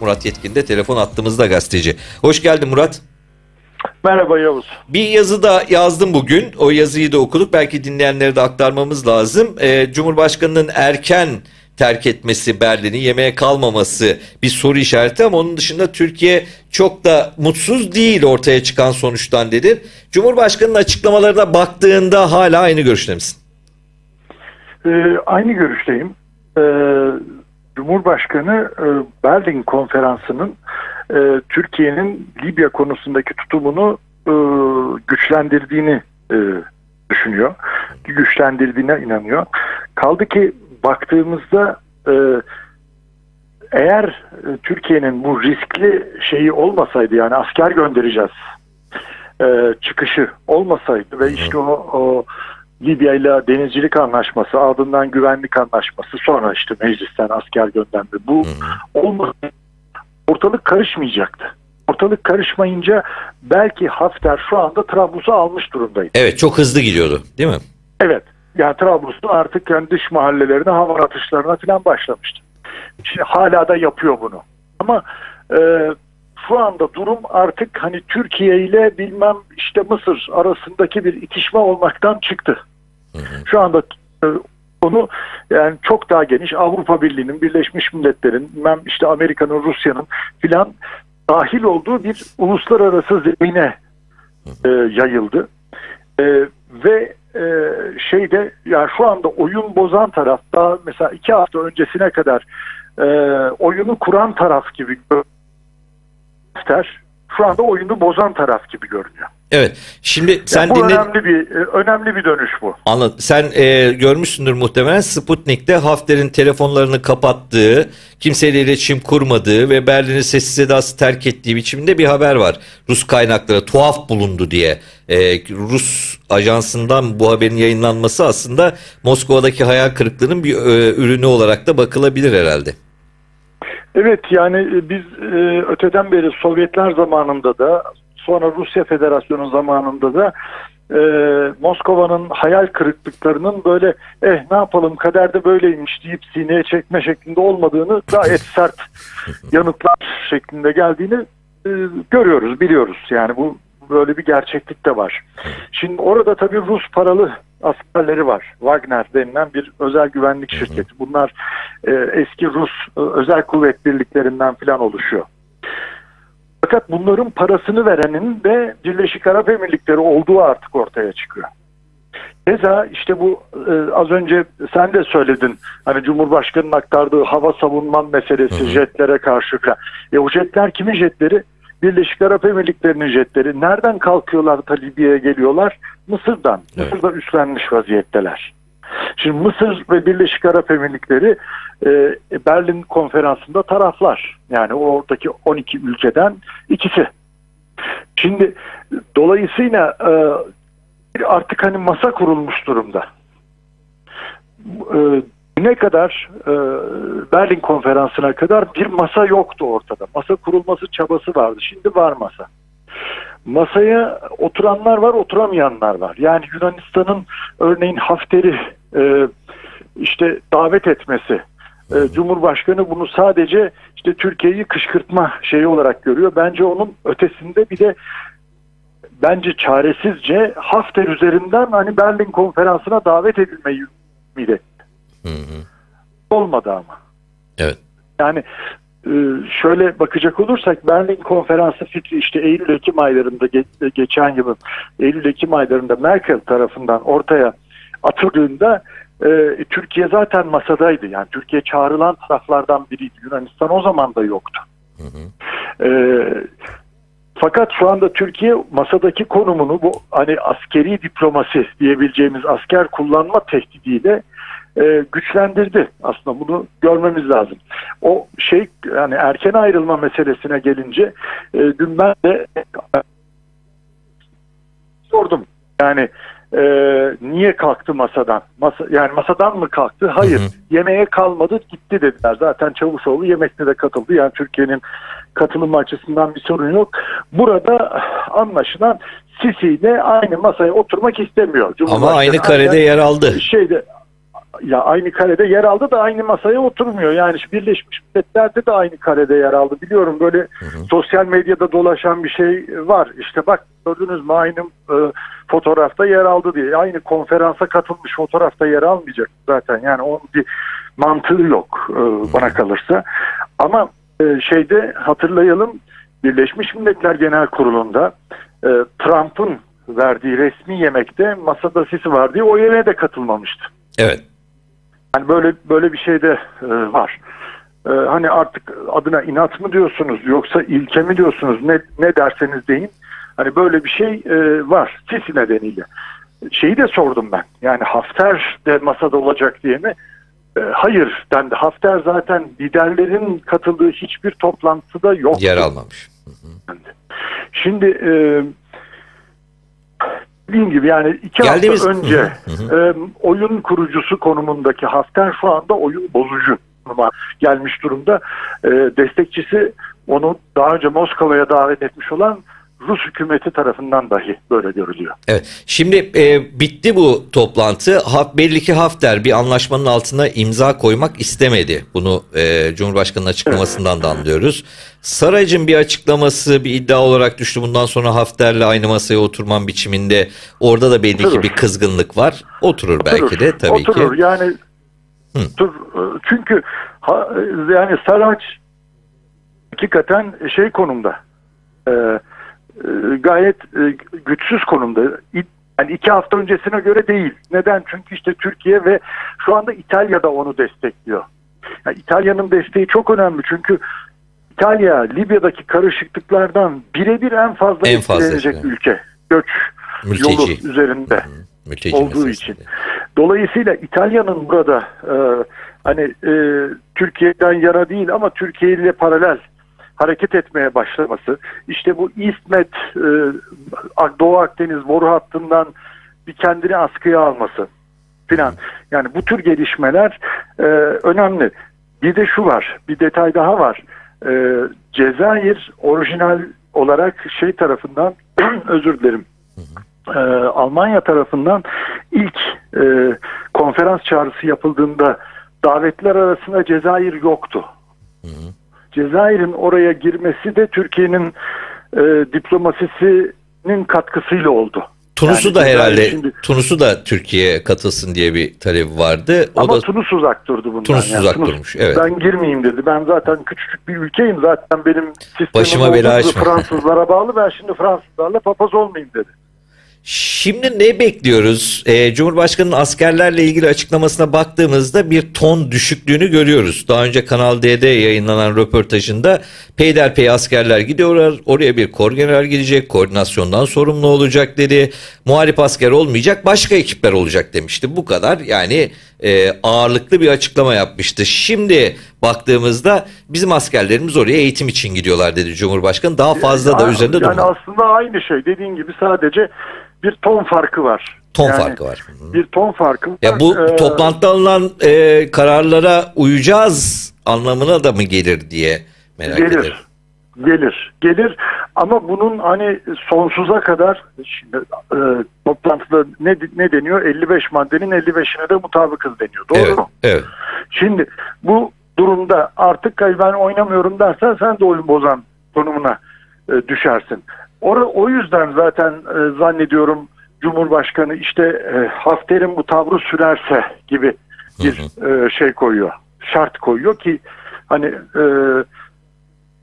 Murat Yetkin de telefon attığımızda gazeteci. Hoş geldin Murat. Merhaba Yavuz. Bir yazı da yazdım bugün. O yazıyı da okuduk. Belki dinleyenlere de aktarmamız lazım. Cumhurbaşkanının erken terk etmesi Berlin'i, yemeğe kalmaması bir soru işareti, ama onun dışında Türkiye çok da mutsuz değil ortaya çıkan sonuçtan dedi. Cumhurbaşkanının açıklamalarına baktığında hala aynı görüşte misin? Aynı görüşteyim. Cumhurbaşkanı Berlin Konferansı'nın Türkiye'nin Libya konusundaki tutumunu güçlendirdiğini düşünüyor. Güçlendirdiğine inanıyor. Kaldı ki baktığımızda eğer Türkiye'nin bu riskli şeyi olmasaydı, yani asker göndereceğiz çıkışı olmasaydı ve işte o Libya ile denizcilik anlaşması, ardından güvenlik anlaşması, sonra işte meclisten asker gönderme, bu olmasaydı ortalık karışmayacaktı. Ortalık karışmayınca belki Hafter şu anda Trablus'u almış durumdaydı. Evet, çok hızlı gidiyordu değil mi? Evet. Yani Trablus'un artık kendi dış mahallelerine, hava atışlarına falan başlamıştı. Şimdi hala da yapıyor bunu. Ama şu anda durum artık hani Türkiye ile bilmem işte Mısır arasındaki bir itişme olmaktan çıktı. Şu anda onu yani çok daha geniş Avrupa Birliği'nin, Birleşmiş Milletler'in, bilmem işte Amerika'nın, Rusya'nın filan dahil olduğu bir uluslararası zemine yayıldı. Ve şeyde, yani şu anda oyun bozan taraf, daha mesela 2 hafta öncesine kadar oyunu kuran taraf gibi şu anda oyunu bozan taraf gibi görünüyor. Evet. Şimdi sen bu önemli bir dönüş bu. Anladım. Sen görmüşsündür muhtemelen, Sputnik'te Hafter'in telefonlarını kapattığı, kimseyle iletişim kurmadığı ve Berlin'i sessiz sedası terk ettiği biçimde bir haber var. Rus kaynakları tuhaf bulundu diye. Rus ajansından bu haberin yayınlanması aslında Moskova'daki hayal kırıklığının bir ürünü olarak da bakılabilir herhalde. Evet, yani biz öteden beri Sovyetler zamanında da, sonra Rusya Federasyonu zamanında da Moskova'nın hayal kırıklıklarının böyle ne yapalım kaderde böyleymiş deyip sineye çekme şeklinde olmadığını, gayet sert yanıtlar şeklinde geldiğini görüyoruz, biliyoruz. Yani bu böyle bir gerçeklik de var. Şimdi orada tabii Rus paralı askerleri var. Wagner denilen bir özel güvenlik şirketi. Bunlar eski Rus özel kuvvet birliklerinden falan oluşuyor. Fakat bunların parasını verenin de Birleşik Arap Emirlikleri olduğu artık ortaya çıkıyor. Keza işte bu az önce sen de söyledin. Hani Cumhurbaşkanı'nın aktardığı hava savunman meselesi, jetlere karşı falan. O jetler kimin jetleri? Birleşik Arap Emirlikleri'nin jetleri. Nereden kalkıyorlar da Libya'ya geliyorlar? Mısır'dan. Evet. Mısır'da üstlenmiş vaziyetteler. Şimdi Mısır ve Birleşik Arap Emirlikleri Berlin Konferansı'nda taraflar. Yani oradaki 12 ülkeden ikisi. Şimdi dolayısıyla artık hani masa kurulmuş durumda. Ne kadar Berlin Konferansı'na kadar bir masa yoktu ortada. Masa kurulması çabası vardı. Şimdi var masa. Masaya oturanlar var, oturamayanlar var. Yani Yunanistan'ın örneğin Hafter'i işte davet etmesi. Cumhurbaşkanı bunu sadece işte Türkiye'yi kışkırtma şeyi olarak görüyor. Bence onun ötesinde bir de bence çaresizce Hafter üzerinden hani Berlin Konferansı'na davet edilmeyi ümit etti. Olmadı ama. Evet. Yani şöyle bakacak olursak Berlin Konferansı fikri işte Eylül-Ekim aylarında, geçen yılın Eylül-Ekim aylarında Merkel tarafından ortaya atıldığında Türkiye zaten masadaydı. Yani Türkiye çağrılan taraflardan biriydi. Yunanistan o zaman da yoktu. Fakat şu anda Türkiye masadaki konumunu bu hani askeri diplomasi diyebileceğimiz asker kullanma tehdidiyle güçlendirdi. Aslında bunu görmemiz lazım. O şey, yani erken ayrılma meselesine gelince dün ben de sordum. Yani niye kalktı masadan? Yani masadan mı kalktı? Hayır. Yemeğe kalmadı, gitti dediler. Zaten Çavuşoğlu yemekte de katıldı. Yani Türkiye'nin katılımı açısından bir sorun yok. Burada anlaşılan Sisi ile aynı masaya oturmak istemiyor. Ama aynı karede yer aldı. Şeyde ya aynı karede yer aldı da aynı masaya oturmuyor. Yani Birleşmiş Milletler'de de aynı karede yer aldı. Biliyorum böyle sosyal medyada dolaşan bir şey var. İşte bak gördünüz mü aynı fotoğrafta yer aldı diye. Aynı konferansa katılmış fotoğrafta yer almayacak zaten. Yani onun bir mantığı yok bana kalırsa. Ama şeyde hatırlayalım, Birleşmiş Milletler Genel Kurulu'nda Trump'ın verdiği resmi yemekte masada Sisi var diye o yemeğe de katılmamıştı. Evet. Yani böyle bir şey de var. Hani artık adına inat mı diyorsunuz yoksa ilke mi diyorsunuz, ne derseniz deyin. Hani böyle bir şey var Sisi nedeniyle. Şeyi de sordum ben. Yani Hafter de masada olacak diye mi? Hayır dendi. Hafter zaten liderlerin katıldığı hiçbir toplantıda yok. Yer almamış. Şimdi dediğim gibi yani iki hafta önce oyun kurucusu konumundaki Hafter şu anda oyun bozucu gelmiş durumda. Destekçisi onu daha önce Moskova'ya davet etmiş olan Rus hükümeti tarafından dahi böyle görülüyor. Evet. Şimdi bitti bu toplantı. Belli ki Hafter bir anlaşmanın altına imza koymak istemedi. Bunu Cumhurbaşkanı'nın açıklamasından da anlıyoruz. Sarrac'ın bir açıklaması bir iddia olarak düştü. Bundan sonra Hafter'le aynı masaya oturman biçiminde. Orada da belli ki bir kızgınlık var. Oturur belki de tabii ki. Yani çünkü yani Sarrac hakikaten şey konumda. Gayet güçsüz konumda. Yani iki hafta öncesine göre değil. Neden? Çünkü işte Türkiye ve şu anda İtalya'da onu destekliyor. Yani İtalya'nın desteği çok önemli çünkü İtalya Libya'daki karışıklıklardan birebir en fazla etkilenecek ülke. Göç yolu üzerinde olduğu için. Dolayısıyla İtalya'nın burada Türkiye'den yana değil ama Türkiye ile paralel hareket etmeye başlaması, işte bu İsmet, Doğu Akdeniz boru hattından bir kendini askıya alması filan. Yani bu tür gelişmeler önemli. Bir de şu var, bir detay daha var. Cezayir orijinal olarak şey tarafından, özür dilerim, Almanya tarafından ilk konferans çağrısı yapıldığında davetler arasında Cezayir yoktu. Cezayir'in oraya girmesi de Türkiye'nin diplomasisinin katkısıyla oldu. Tunus'u yani da herhalde şimdi, Tunus'u da Türkiye'ye katılsın diye bir talebi vardı. Ama Tunus uzak durdu bundan. Tunus uzak durmuş. Evet. Ben girmeyeyim dedi. Ben zaten küçücük bir ülkeyim. Zaten benim sistemim Fransızlara bağlı. Ben şimdi Fransızlarla papaz olmayayım dedi. Şimdi ne bekliyoruz? Cumhurbaşkanı'nın askerlerle ilgili açıklamasına baktığımızda bir ton düşüklüğünü görüyoruz. Daha önce Kanal D'de yayınlanan röportajında peyderpey askerler gidiyorlar. Oraya bir korgeneral gidecek, koordinasyondan sorumlu olacak dedi. Muharip asker olmayacak, başka ekipler olacak demişti. Bu kadar yani ağırlıklı bir açıklama yapmıştı. Şimdi baktığımızda bizim askerlerimiz oraya eğitim için gidiyorlar dedi Cumhurbaşkanı. Daha fazla da üzerinde durmadı. Yani aslında aynı şey dediğin gibi sadece bir ton farkı var. Bir ton farkı var. Ya bu toplantıda alınan kararlara uyacağız anlamına da mı gelir diye merak ederim. Gelir. Ama bunun hani sonsuza kadar şimdi, toplantıda ne deniyor? 55 maddenin 55'ine de mutabıkız deniyor. Doğru mu? Evet. Şimdi bu durumda artık ben oynamıyorum dersen sen de oyun bozan konumuna düşersin. O yüzden zaten zannediyorum Cumhurbaşkanı işte Hafter'in bu tavrı sürerse gibi bir şey koyuyor. Şart koyuyor ki hani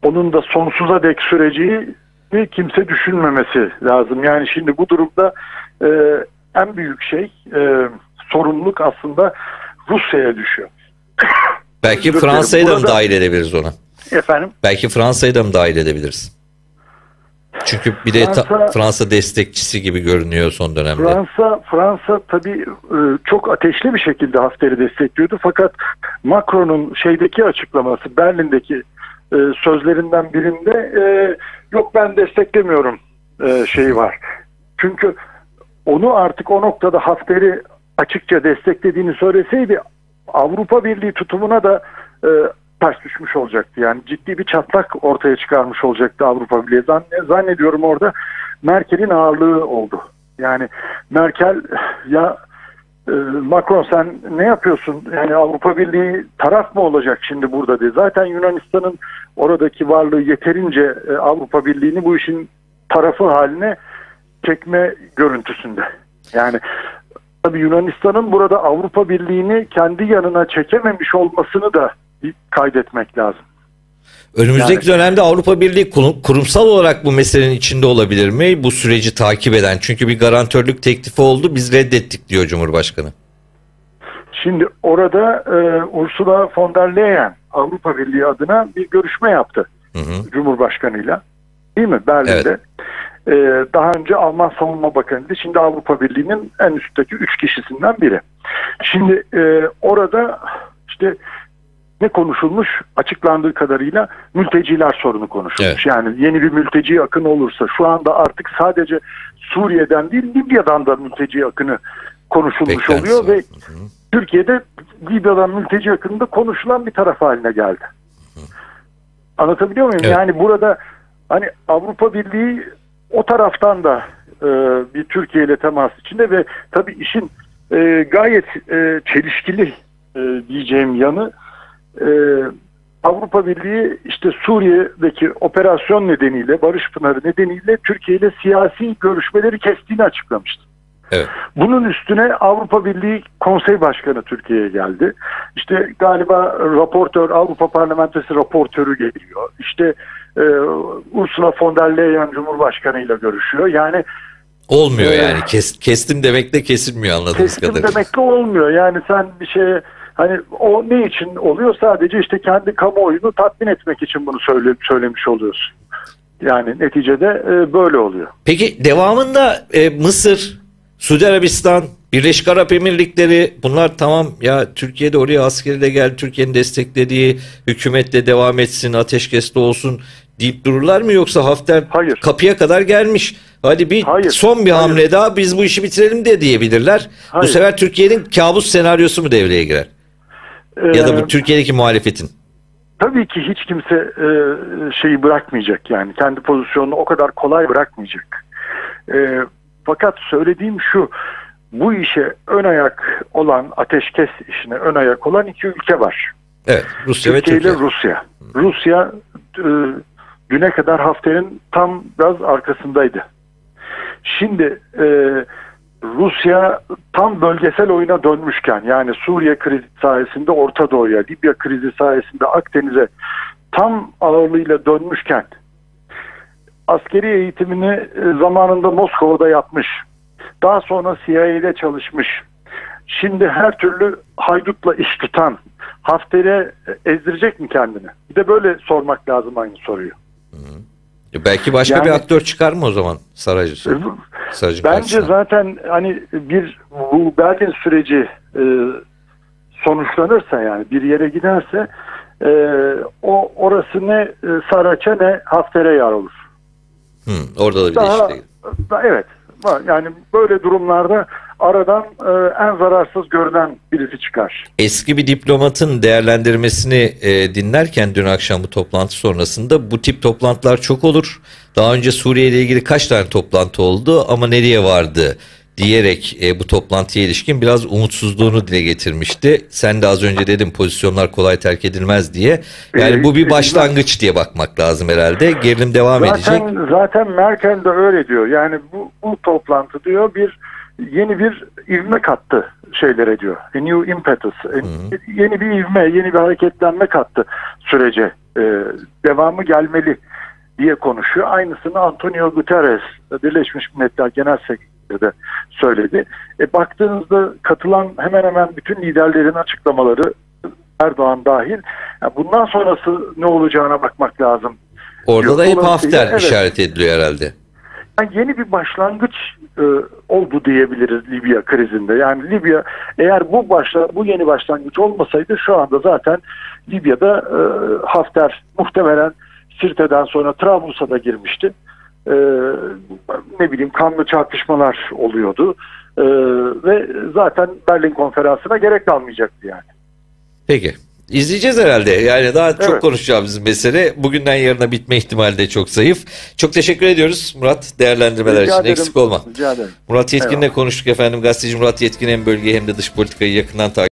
onun da sonsuza dek süreceğini kimse düşünmemesi lazım. Yani şimdi bu durumda en büyük şey sorumluluk aslında Rusya'ya düşüyor. Belki Fransa'yı da mı dahil edebiliriz ona? Efendim? Belki Fransa'yı da mı dahil edebiliriz? Çünkü bir de Fransa destekçisi gibi görünüyor son dönemde. Fransa tabii çok ateşli bir şekilde Hafter'i destekliyordu. Fakat Macron'un şeydeki açıklaması, Berlin'deki sözlerinden birinde yok ben desteklemiyorum şeyi var. Çünkü onu artık o noktada Hafter'i açıkça desteklediğini söyleseydi Avrupa Birliği tutumuna da ters düşmüş olacaktı. Yani ciddi bir çatlak ortaya çıkarmış olacaktı Avrupa Birliği. Zannediyorum orada Merkel'in ağırlığı oldu. Yani Merkel ya Macron sen ne yapıyorsun? Yani Avrupa Birliği taraf mı olacak şimdi burada diye. Zaten Yunanistan'ın oradaki varlığı yeterince Avrupa Birliği'ni bu işin tarafı haline çekme görüntüsünde. Yani tabii Yunanistan'ın burada Avrupa Birliği'ni kendi yanına çekememiş olmasını da kaydetmek lazım. Önümüzdeki dönemde Avrupa Birliği kurumsal olarak bu meselenin içinde olabilir mi? Bu süreci takip eden. Çünkü bir garantörlük teklifi oldu. Biz reddettik diyor Cumhurbaşkanı. Şimdi orada Ursula von der Leyen Avrupa Birliği adına bir görüşme yaptı. Hı hı. Cumhurbaşkanıyla. Değil mi? Berlin'de. Evet. Daha önce Alman Savunma Bakanıydı. Şimdi Avrupa Birliği'nin en üstteki 3 kişisinden biri. Şimdi orada işte ne konuşulmuş? Açıklandığı kadarıyla mülteciler sorunu konuşulmuş. Evet. Yani yeni bir mülteci akını olursa, şu anda artık sadece Suriye'den değil Libya'dan da mülteci akını konuşulmuş oluyor ve Türkiye'de Libya'dan mülteci akınında konuşulan bir taraf haline geldi. Anlatabiliyor muyum? Evet. Yani burada hani Avrupa Birliği o taraftan da bir Türkiye ile temas içinde ve tabii işin gayet çelişkili diyeceğim yanı, Avrupa Birliği işte Suriye'deki operasyon nedeniyle, Barış Pınarı nedeniyle Türkiye ile siyasi görüşmeleri kestiğini açıklamıştı. Evet. Bunun üstüne Avrupa Birliği Konsey Başkanı Türkiye'ye geldi. İşte galiba raportör, Avrupa Parlamentosu raportörü geliyor. İşte Ursula von der Leyen Cumhurbaşkanı ile görüşüyor. Yani olmuyor yani. Kestim demekle kesilmiyor anladığınız kadarıyla. Kestim demekle olmuyor. Yani sen bir şeye, hani o ne için oluyor? Sadece işte kendi kamuoyunu tatmin etmek için bunu söylemiş oluyorsun. Yani neticede böyle oluyor. Peki devamında Mısır, Suudi Arabistan, Birleşik Arap Emirlikleri, bunlar tamam ya Türkiye'de oraya askeri de gel, Türkiye'nin desteklediği hükümetle devam etsin, ateşkesli olsun deyip dururlar mı? Yoksa Hafter kapıya kadar gelmiş. Hadi bir son bir hamle daha, biz bu işi bitirelim de diyebilirler. Hayır. Bu sefer Türkiye'nin kabus senaryosu mu devreye girer? Ya da bu Türkiye'deki muhalefetin. Tabii ki hiç kimse şeyi bırakmayacak yani. Kendi pozisyonunu o kadar kolay bırakmayacak. Fakat söylediğim şu, bu işe ön ayak olan, ateşkes işine ön ayak olan iki ülke var. Evet, Rusya Türkiye ve Türkiye. Ile Rusya. Rusya düne kadar Hafter'in tam biraz arkasındaydı. Şimdi Rusya tam bölgesel oyuna dönmüşken, yani Suriye krizi sayesinde Orta Doğu'ya, Libya krizi sayesinde Akdeniz'e tam ağırlığıyla dönmüşken, askeri eğitimini zamanında Moskova'da yapmış, daha sonra CIA'de çalışmış, şimdi her türlü haydutla iş tutan Hafter'e ezdirecek mi kendini? Bir de böyle sormak lazım aynı soruyu. Belki başka bir aktör çıkar mı o zaman Sarrac'ı? Bence karşısına. Zaten hani bu Berlin süreci sonuçlanırsa, yani bir yere giderse orası ne Sarrac'a ne Hafter'e yar olur. Orada da bir değişiklik. Evet. Yani böyle durumlarda aradan en zararsız görünen birisi çıkar. Eski bir diplomatın değerlendirmesini dinlerken dün akşam bu toplantı sonrasında, bu tip toplantılar çok olur. Daha önce Suriye ile ilgili kaç tane toplantı oldu ama nereye vardı diyerek bu toplantıya ilişkin biraz umutsuzluğunu dile getirmişti. Sen de az önce dedim, pozisyonlar kolay terk edilmez diye. Yani bu bir başlangıç diye bakmak lazım herhalde. Gerilim devam edecek. Zaten Merkel de öyle diyor. Yani bu toplantı diyor yeni bir ivme kattı şeylere diyor. A new impetus. Yeni bir ivme, yeni bir hareketlenme kattı sürece. Devamı gelmeli diye konuşuyor. Aynısını Antonio Guterres Birleşmiş Milletler Genel Sekreteri de söyledi. Baktığınızda katılan hemen hemen bütün liderlerin açıklamaları, Erdoğan dahil, yani bundan sonrası ne olacağına bakmak lazım. Orada diyor. Da hep Hafter işaret ediliyor herhalde. Yani yeni bir başlangıç oldu diyebiliriz Libya krizinde. Yani Libya, eğer bu yeni başlangıç olmasaydı şu anda zaten Libya'da Hafter muhtemelen Sirte'den sonra Trablus'a da girmişti. Ne bileyim, kanlı çarpışmalar oluyordu. Ve zaten Berlin Konferansı'na gerek kalmayacaktı yani. Peki. İzleyeceğiz herhalde. Yani daha çok konuşacağımız mesele. Bugünden yarına bitme ihtimali de çok zayıf. Çok teşekkür ediyoruz Murat, değerlendirmeler için. Eksik olma. Murat Yetkin'le konuştuk efendim. Gazeteci Murat Yetkin hem bölgeyi hem de dış politikayı yakından takip